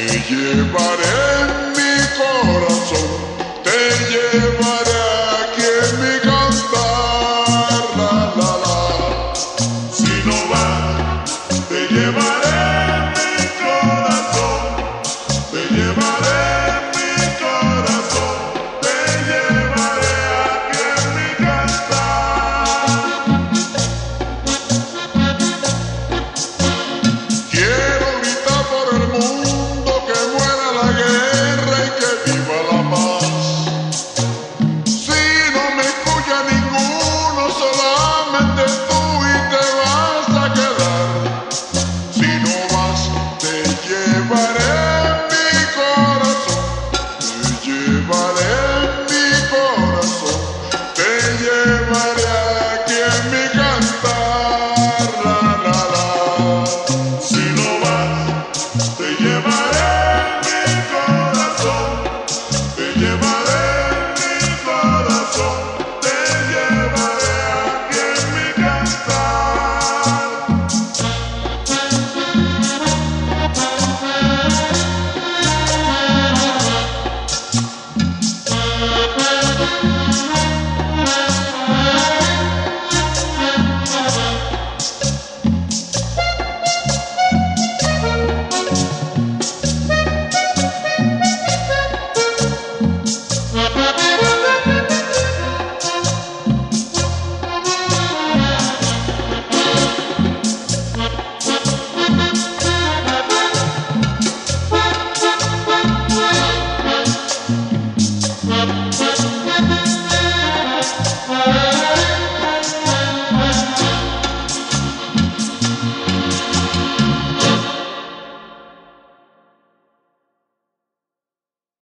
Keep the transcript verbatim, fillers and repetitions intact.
Te llevaré.